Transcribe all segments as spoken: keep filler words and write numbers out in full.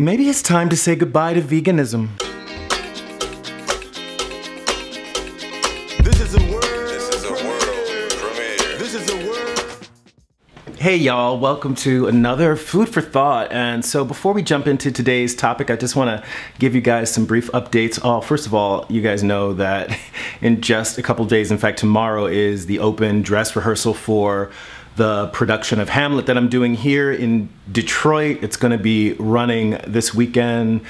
Maybe it's time to say goodbye to veganism. This is a world. This is a world premiere. This is a world. Hey y'all, welcome to another Food for Thought. And so before we jump into today's topic, I just want to give you guys some brief updates. Oh, first of all, you guys know that in just a couple days, in fact tomorrow, is the open dress rehearsal for the production of Hamlet that I'm doing here in Detroit. It's going to be running this weekend,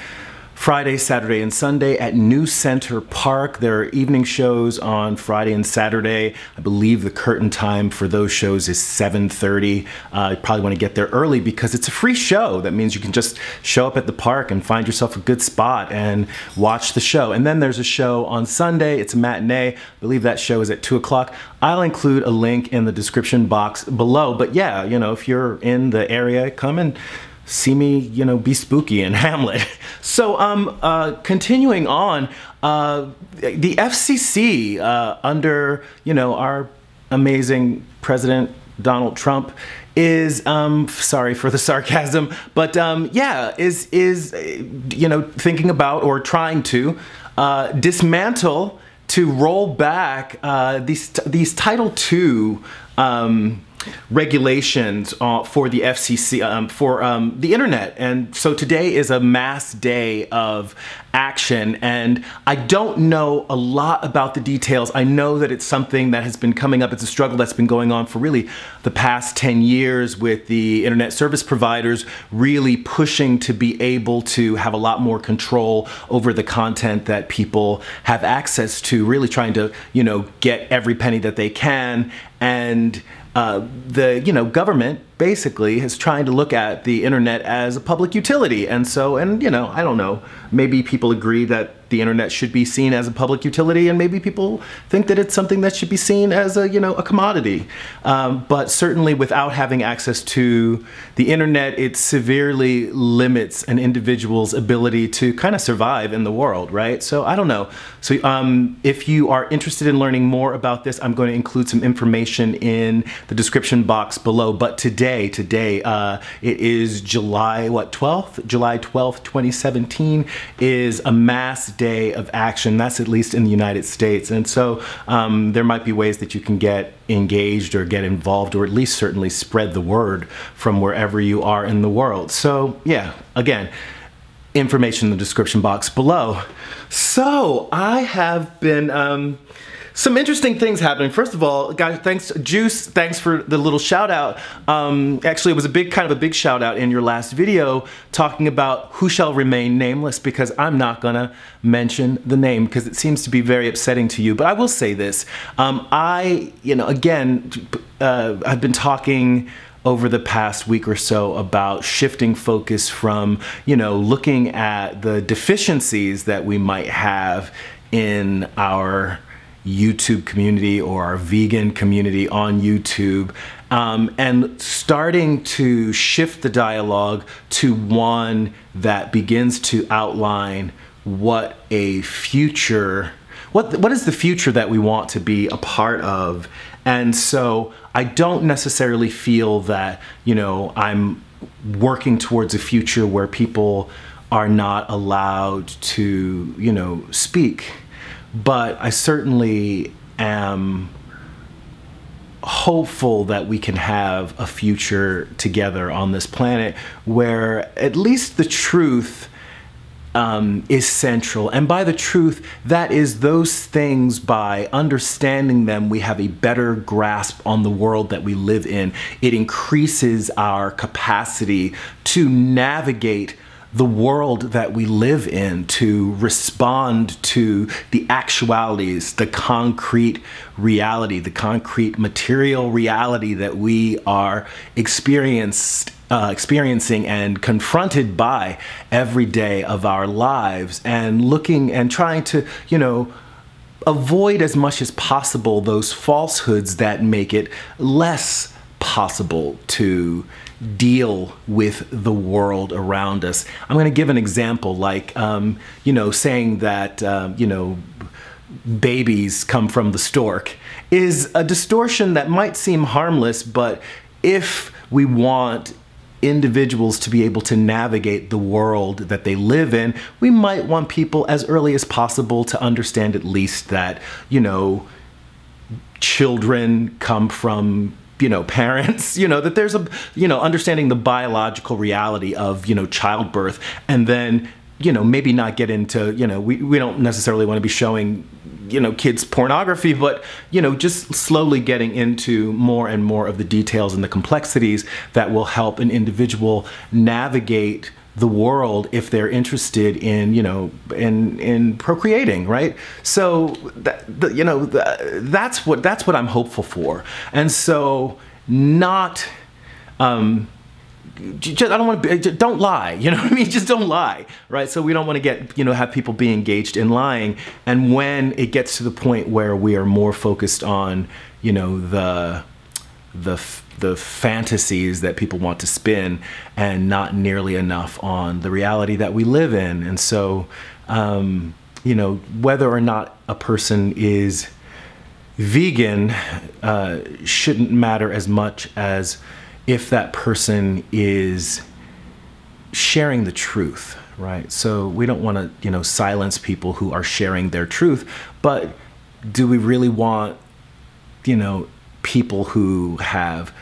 Friday, Saturday, and Sunday at New Center Park. There are evening shows on Friday and Saturday. I believe the curtain time for those shows is seven thirty. Uh, you probably want to get there early because it's a free show. That means you can just show up at the park and find yourself a good spot and watch the show. And then there's a show on Sunday. It's a matinee. I believe that show is at two o'clock. I'll include a link in the description box below. But yeah, you know, if you're in the area, come and see me, you know, be spooky in Hamlet. So, um, uh, continuing on, uh, the F C C, uh, under, you know, our amazing president, Donald Trump, is, um, sorry for the sarcasm, but, um, yeah, is, is, you know, thinking about or trying to, uh, dismantle, to roll back, uh, these, these Title two, um, regulations uh, for the F C C, um, for um, the internet. And so today is a mass day of action, and I don't know a lot about the details. I know that it's something that has been coming up. It's a struggle that's been going on for really the past ten years, with the internet service providers really pushing to be able to have a lot more control over the content that people have access to, really trying to, you know, get every penny that they can. And Uh, the, you know, government basically is trying to look at the internet as a public utility. And so, and you know, I don't know, maybe people agree that the internet should be seen as a public utility, and maybe people think that it's something that should be seen as a, you know, a commodity. Um, but certainly without having access to the internet, it severely limits an individual's ability to kind of survive in the world, right? So I don't know. So um, if you are interested in learning more about this, I'm going to include some information in the description box below. But today, today, uh, it is July, what, twelfth? July twelfth, twenty seventeen is a mass day of action. That's at least in the United States. And so um, there might be ways that you can get engaged or get involved, or at least certainly spread the word from wherever you are in the world. So yeah, again, information in the description box below. So I have been, um, some interesting things happening. First of all, guys, thanks, Juice, thanks for the little shout out. Um, actually, it was a big, kind of a big shout out in your last video talking about who shall remain nameless, because I'm not gonna mention the name because it seems to be very upsetting to you. But I will say this, um, I, you know, again, uh, I've been talking over the past week or so about shifting focus from, you know, looking at the deficiencies that we might have in our YouTube community or our vegan community on YouTube, um, and starting to shift the dialogue to one that begins to outline what a future, what what is the future that we want to be a part of. And so I don't necessarily feel that, you know, I'm working towards a future where people are not allowed to, you know, speak. But I certainly am hopeful that we can have a future together on this planet where at least the truth um, is central. And by the truth, that is those things, by understanding them, we have a better grasp on the world that we live in. It increases our capacity to navigate the world that we live in, to respond to the actualities, the concrete reality, the concrete material reality that we are experienced, uh, experiencing and confronted by every day of our lives, and looking and trying to, you know, avoid as much as possible those falsehoods that make it less possible to deal with the world around us. I'm going to give an example, like, um, you know, saying that, um, you know, babies come from the stork is a distortion that might seem harmless, but if we want individuals to be able to navigate the world that they live in, we might want people as early as possible to understand at least that, you know, children come from, you know, parents, you know, that there's a, you know, understanding the biological reality of, you know, childbirth, and then, you know, maybe not get into, you know, we, we don't necessarily want to be showing, you know, kids pornography, but, you know, just slowly getting into more and more of the details and the complexities that will help an individual navigate the world if they're interested in, you know, in, in procreating, right? So, that, the, you know, the, that's what, that's what I'm hopeful for. And so not, um, Just, I don't want to be, don't lie, you know what I mean? Just don't lie, right? So we don't want to get, you know, have people be engaged in lying. And when it gets to the point where we are more focused on, you know, the, the, the fantasies that people want to spin and not nearly enough on the reality that we live in. And so, um, you know, whether or not a person is vegan uh, shouldn't matter as much as if that person is sharing the truth, right? So we don't want to, you know, silence people who are sharing their truth, but do we really want, you know, people who have,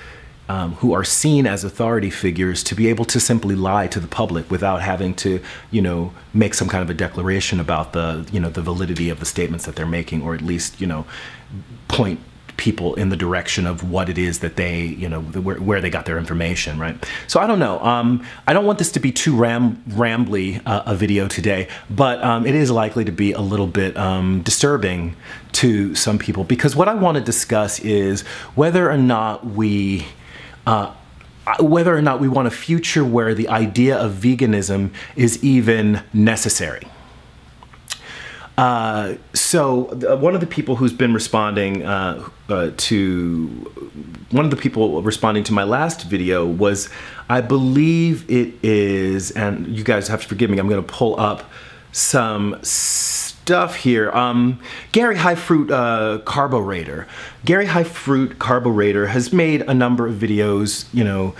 um, who are seen as authority figures to be able to simply lie to the public without having to, you know, make some kind of a declaration about the, you know, the validity of the statements that they're making, or at least, you know, point people in the direction of what it is that they, you know, where, where they got their information, right? So I don't know. Um, I don't want this to be too ram rambly uh, a video today, but um, it is likely to be a little bit um, disturbing to some people, because what I want to discuss is whether or not we, uh, whether or not we want a future where the idea of veganism is even necessary. Uh, so one of the people who's been responding uh, uh, to, one of the people responding to my last video was, I believe it is, and you guys have to forgive me, I'm going to pull up some stuff here. Um, Gary High Fruit uh, Carbo-Raider. Gary High Fruit Carbo-Raider has made a number of videos, you know,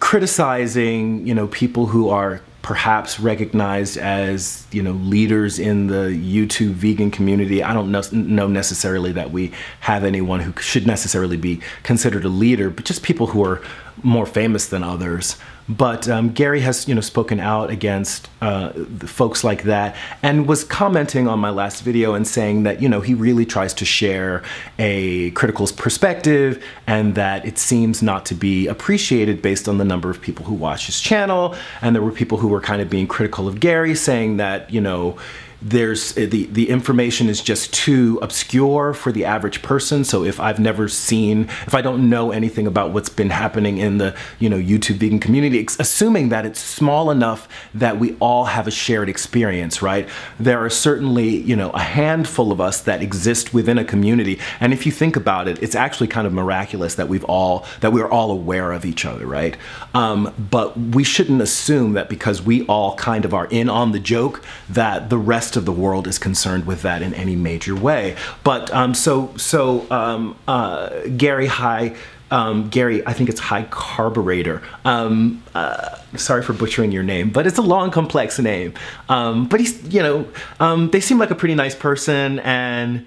criticizing, you know, people who are perhaps recognized as, you know, leaders in the YouTube vegan community. I don't know necessarily that we have anyone who should necessarily be considered a leader, but just people who are more famous than others. But um, Gary has, you know, spoken out against uh, the folks like that, and was commenting on my last video and saying that, you know, he really tries to share a critical perspective, and that it seems not to be appreciated based on the number of people who watch his channel. And there were people who were kind of being critical of Gary, saying that, you know, there's the the information is just too obscure for the average person. So if I've never seen, if I don't know anything about what's been happening in the, you know, YouTube vegan community, assuming that it's small enough that we all have a shared experience, right? There are certainly, you know, a handful of us that exist within a community, and if you think about it, it's actually kind of miraculous that we've all that we're all aware of each other, right? Um, but we shouldn't assume that because we all kind of are in on the joke that the rest of the world is concerned with that in any major way. But um, so so um, uh, Gary High, um, Gary, I think it's High Carburetor. Um, uh, sorry for butchering your name, but it's a long, complex name. Um, but he's, you know, um, they seem like a pretty nice person, and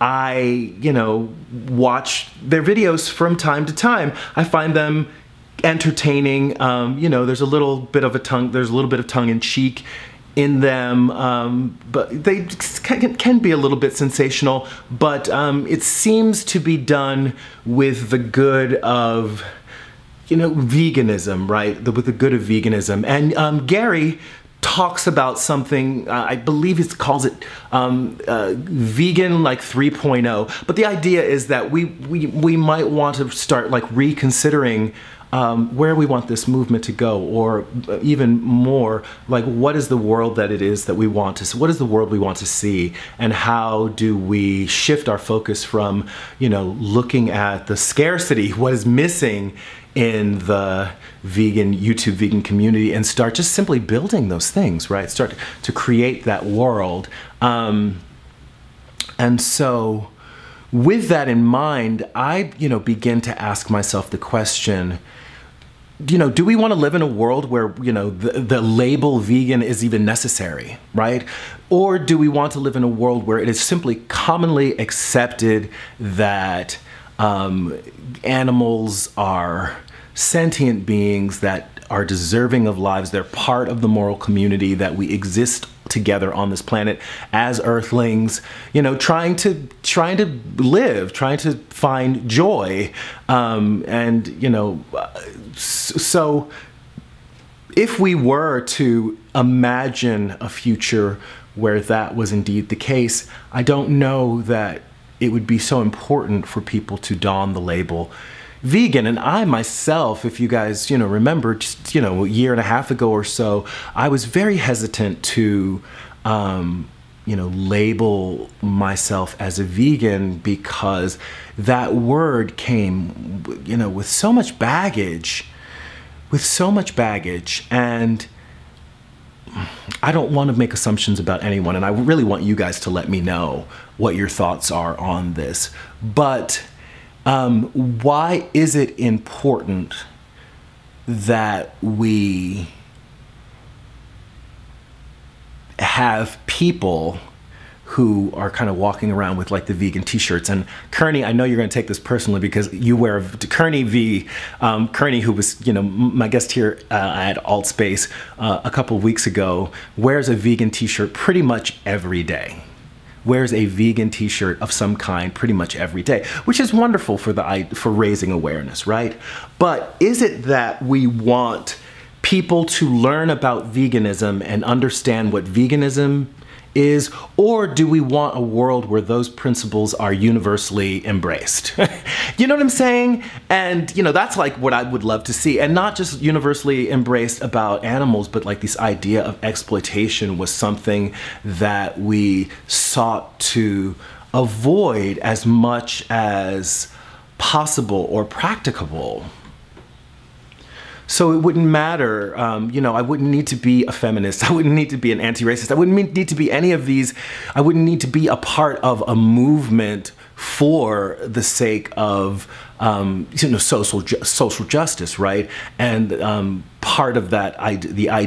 I, you know, watch their videos from time to time. I find them entertaining. Um, you know, there's a little bit of a tongue, there's a little bit of tongue in cheek in them, um, but they can, can be a little bit sensational, but um, it seems to be done with the good of, you know, veganism, right? The, with the good of veganism. And um, Gary talks about something, uh, I believe he calls it um, uh, vegan like three point oh, but the idea is that we, we, we might want to start like reconsidering Um, where we want this movement to go, or even more, like what is the world that it is that we want to see? What is the world we want to see, and how do we shift our focus from, you know, looking at the scarcity, what is missing in the vegan, YouTube vegan community, and start just simply building those things, right? Start to create that world. Um, and so, with that in mind, I, you know, begin to ask myself the question, you know, do we want to live in a world where, you know, the, the label vegan is even necessary, right? Or do we want to live in a world where it is simply commonly accepted that um, animals are sentient beings that are deserving of lives, they're part of the moral community, that we exist together on this planet as earthlings, you know, trying to trying to live, trying to find joy, um, and you know, so if we were to imagine a future where that was indeed the case, I don't know that it would be so important for people to don the label vegan. And I myself, if you guys, you know, remember, just, you know, a year and a half ago or so, I was very hesitant to, um, you know, label myself as a vegan, because that word came, you know, with so much baggage, with so much baggage. And I don't want to make assumptions about anyone, and I really want you guys to let me know what your thoughts are on this. But Um, why is it important that we have people who are kind of walking around with like the vegan t-shirts? And Kearney, I know you're going to take this personally because you wear a, Kearney V, um, Kearney, who was, you know, my guest here uh, at Alt Space uh, a couple of weeks ago, wears a vegan t-shirt pretty much every day. Wears a vegan t-shirt of some kind pretty much every day, which is wonderful for the for raising awareness, right? But is it that we want people to learn about veganism and understand what veganism is, or do we want a world where those principles are universally embraced? You know what I'm saying? And you know, that's like what I would love to see. And not just universally embraced about animals, but like this idea of exploitation was something that we sought to avoid as much as possible or practicable. So it wouldn't matter, um, you know, I wouldn't need to be a feminist, I wouldn't need to be an anti-racist, I wouldn't need to be any of these, I wouldn't need to be a part of a movement for the sake of, um, you know, social, ju social justice, right? And um, part of that, I, the, I,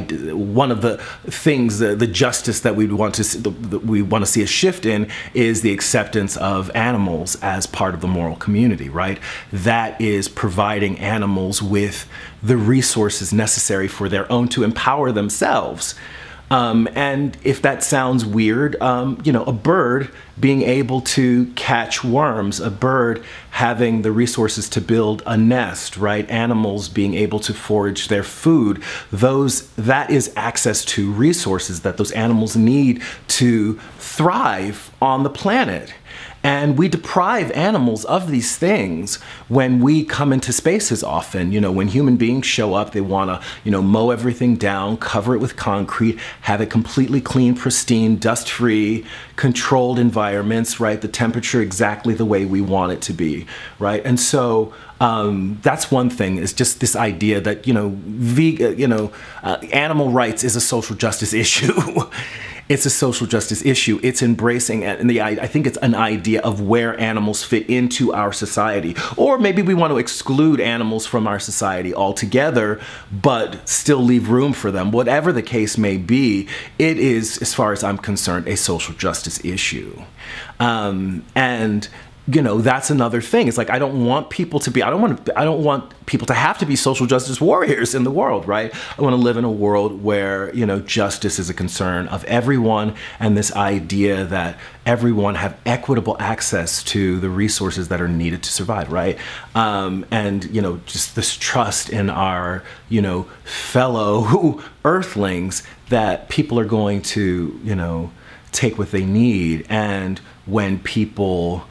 one of the things, the, the justice that we'd want to see, the, the, we want to see a shift in is the acceptance of animals as part of the moral community, right? That is providing animals with the resources necessary for their own to empower themselves. Um, and if that sounds weird, um, you know, a bird being able to catch worms, a bird having the resources to build a nest, right? Animals being able to forage their food, those, that is access to resources that those animals need to thrive on the planet. And we deprive animals of these things when we come into spaces often. You know, when human beings show up, they want to, you know, mow everything down, cover it with concrete, have it completely clean, pristine, dust-free, controlled environments, right? The temperature exactly the way we want it to be, right? And so um, that's one thing, is just this idea that, you know, vegan, you know, uh, animal rights is a social justice issue. It's a social justice issue. It's embracing, and the I think it's an idea of where animals fit into our society. Or maybe we want to exclude animals from our society altogether, but still leave room for them. Whatever the case may be, it is, as far as I'm concerned, a social justice issue. Um, and you know, that's another thing. It's like, I don't want people to be, I don't want to, I don't want people to have to be social justice warriors in the world, right? I want to live in a world where, you know, justice is a concern of everyone, and this idea that everyone have equitable access to the resources that are needed to survive, right? Um, and, you know, just this trust in our, you know, fellow earthlings that people are going to, you know, take what they need. And when people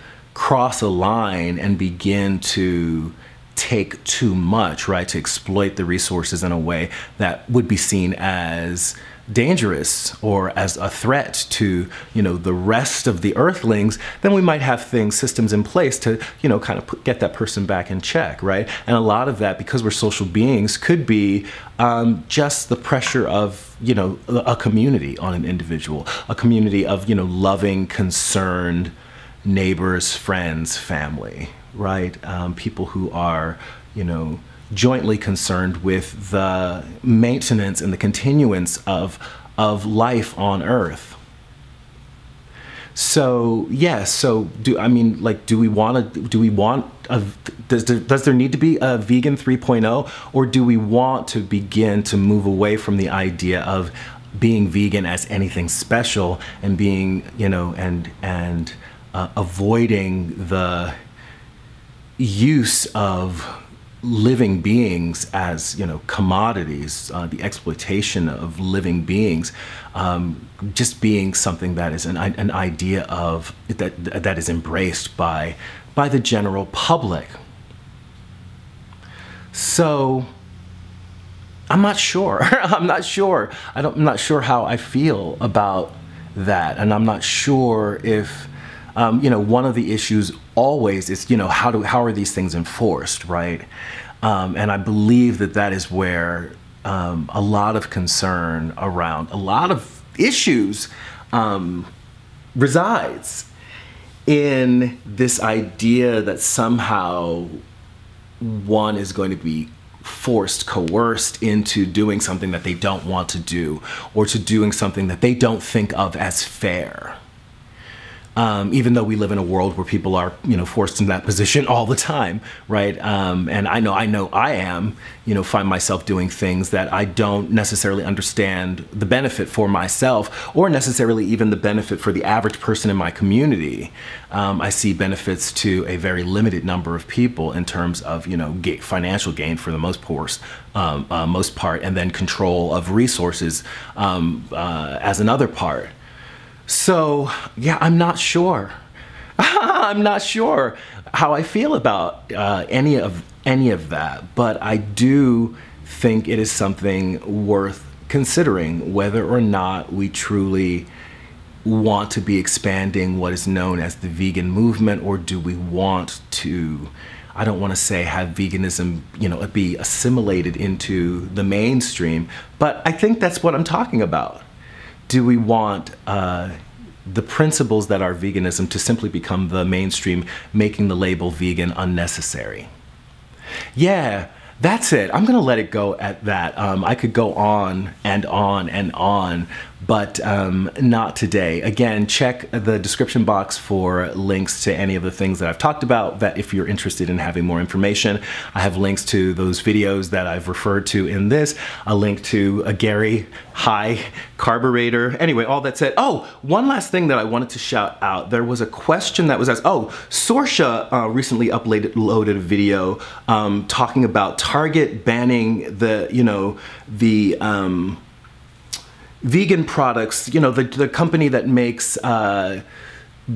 cross a line and begin to take too much, right, to exploit the resources in a way that would be seen as dangerous or as a threat to, you know, the rest of the earthlings, then we might have things, systems in place to, you know, kind of put, get that person back in check, right? And a lot of that, because we're social beings, could be um, just the pressure of, you know, a community on an individual, a community of, you know, loving, concerned neighbors, friends, family, right? Um, people who are, you know, jointly concerned with the maintenance and the continuance of, of life on Earth. So yes, yeah, so do I mean like do we want to do we want a does there, does there need to be a vegan three point oh, or do we want to begin to move away from the idea of being vegan as anything special and being you know and and uh, avoiding the use of living beings as you know commodities, uh, the exploitation of living beings, um, just being something that is an, an idea of that that is embraced by by the general public. So I'm not sure. I'm not sure. I don't, I'm not sure how I feel about that, and I'm not sure if. Um, you know, one of the issues always is, you know, how do how are these things enforced, right? Um, and I believe that that is where um, a lot of concern around a lot of issues um, resides, in this idea that somehow one is going to be forced, coerced into doing something that they don't want to do, or to doing something that they don't think of as fair. Um, even though we live in a world where people are, you know, forced into that position all the time, right? Um, and I know, I know, I am, you know, find myself doing things that I don't necessarily understand the benefit for myself, or necessarily even the benefit for the average person in my community. Um, I see benefits to a very limited number of people in terms of, you know, ga- financial gain for the most poorest, um, uh, most part, and then control of resources um, uh, as another part. So, yeah, I'm not sure. I'm not sure how I feel about uh, any of any of that, but I do think it is something worth considering, whether or not we truly want to be expanding what is known as the vegan movement, or do we want to, I don't want to say have veganism, you know, be assimilated into the mainstream, but I think that's what I'm talking about. Do we want uh, the principles that are veganism to simply become the mainstream, making the label vegan unnecessary? Yeah, that's it. I'm gonna let it go at that. Um, I could go on and on and on, but um, not today. Again, check the description box for links to any of the things that I've talked about, that if you're interested in having more information. I have links to those videos that I've referred to in this, a link to a Gary High Carbo-Raider. Anyway, all that said, oh, one last thing that I wanted to shout out. There was a question that was asked. Oh, Sorsha uh, recently uploaded a video um, talking about Target banning the, you know, the, um, vegan products, you know, the, the company that makes uh,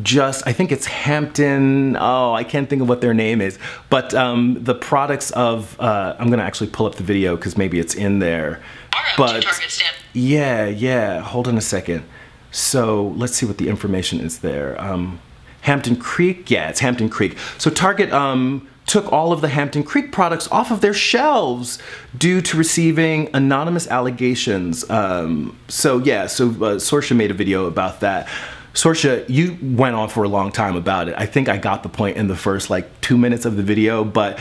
just, I think it's Hampton, oh, I can't think of what their name is, but um, the products of, uh, I'm gonna actually pull up the video because maybe it's in there. But yeah, yeah, hold on a second. So let's see what the information is there. Um, Hampton Creek, yeah, it's Hampton Creek. So Target um, took all of the Hampton Creek products off of their shelves due to receiving anonymous allegations. Um, so yeah, so uh, Sorsha made a video about that. Sorsha, you went on for a long time about it. I think I got the point in the first like two minutes of the video, but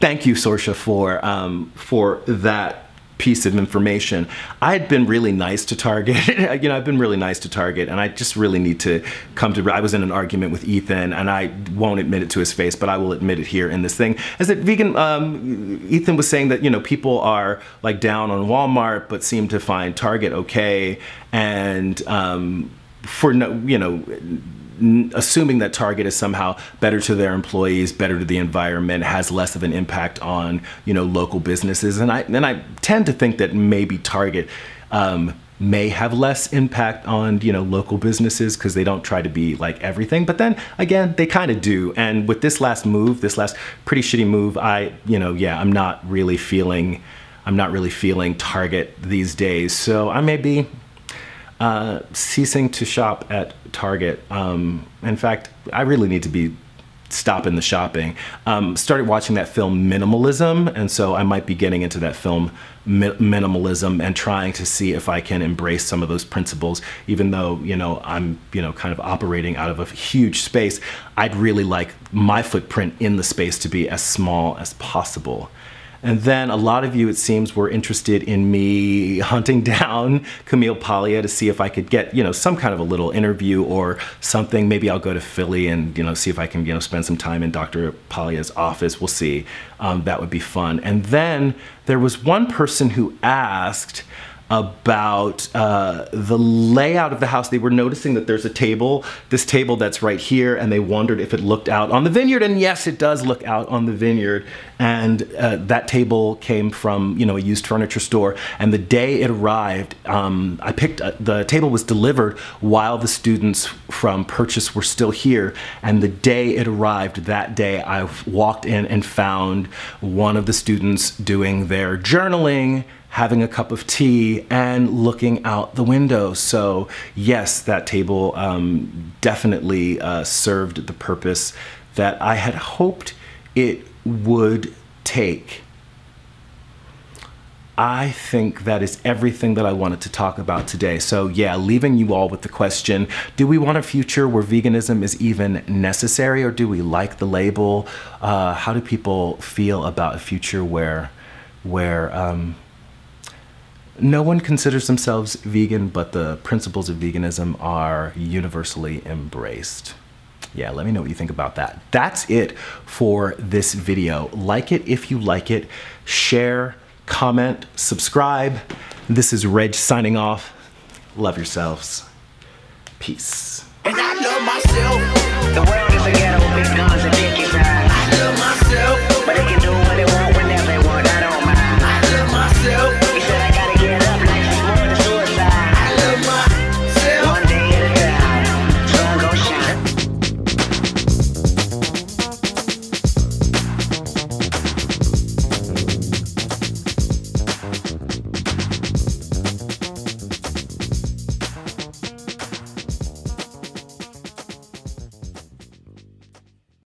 thank you, Sorsha, for, um, for that piece of information. I had been really nice to Target. you know, I've been really nice to Target, and I just really need to come to, I was in an argument with Ethan, and I won't admit it to his face, but I will admit it here in this thing, is that vegan, um, Ethan was saying that, you know, people are like down on Walmart, but seem to find Target okay, and um, for no, you know, assuming that Target is somehow better to their employees, better to the environment, has less of an impact on, you know, local businesses. And I, and I tend to think that maybe Target um, may have less impact on, you know, local businesses because they don't try to be like everything. But then again, they kind of do. And with this last move, this last pretty shitty move, I, you know, yeah, I'm not really feeling, I'm not really feeling Target these days. So I may be Uh, ceasing to shop at Target. Um, in fact, I really need to be stopping the shopping. Um, started watching that film Minimalism, and so I might be getting into that film mi Minimalism and trying to see if I can embrace some of those principles. Even though, you know, I'm, you know, kind of operating out of a huge space, I'd really like my footprint in the space to be as small as possible. And then a lot of you, it seems, were interested in me hunting down Camille Paglia to see if I could get, you know, some kind of a little interview or something. Maybe I'll go to Philly and, you know, see if I can, you know, spend some time in Doctor Paglia's office. We'll see. Um, that would be fun. And then there was one person who asked about uh, the layout of the house. They were noticing that there's a table, this table that's right here, and they wondered if it looked out on the vineyard, and yes, it does look out on the vineyard. And uh, that table came from, you know, a used furniture store, and the day it arrived, um, I picked, uh, the table was delivered while the students from Purchase were still here, and the day it arrived, that day, I walked in and found one of the students doing their journaling, having a cup of tea, and looking out the window. So yes, that table um, definitely uh, served the purpose that I had hoped it would take. I think that is everything that I wanted to talk about today. So yeah, leaving you all with the question, do we want a future where veganism is even necessary, or do we like the label? Uh, how do people feel about a future where, where, um, no one considers themselves vegan, but the principles of veganism are universally embraced? Yeah, let me know what you think about that. That's it for this video. Like it if you like it. Share, comment, subscribe. This is Reg signing off. Love yourselves. Peace. And I love myself.